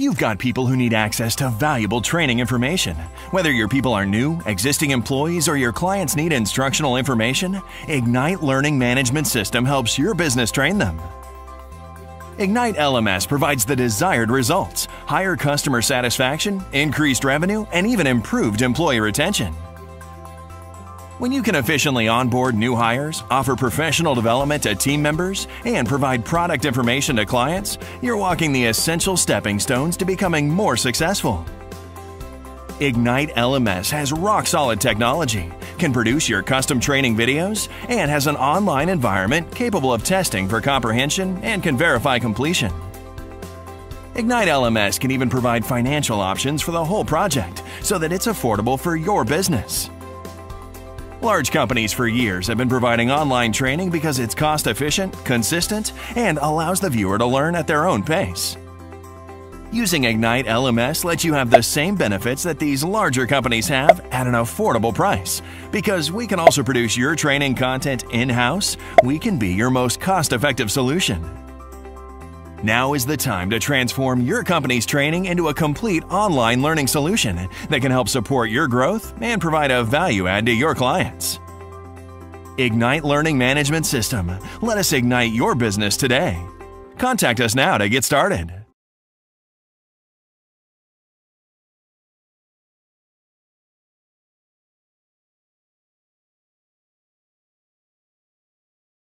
You've got people who need access to valuable training information. Whether your people are new, existing employees, or your clients need instructional information, Ignite Learning Management System helps your business train them. Ignite LMS provides the desired results: higher customer satisfaction, increased revenue, and even improved employee retention. When you can efficiently onboard new hires, offer professional development to team members, and provide product information to clients, you're walking the essential stepping stones to becoming more successful. Ignite LMS has rock-solid technology, can produce your custom training videos, and has an online environment capable of testing for comprehension and can verify completion. Ignite LMS can even provide financial options for the whole project so that it's affordable for your business. Large companies for years have been providing online training because it's cost-efficient, consistent, and allows the viewer to learn at their own pace. Using Ignite LMS lets you have the same benefits that these larger companies have at an affordable price. Because we can also produce your training content in-house, we can be your most cost-effective solution. Now is the time to transform your company's training into a complete online learning solution that can help support your growth and provide a value add to your clients. Ignite Learning Management System. Let us ignite your business today. Contact us now to get started.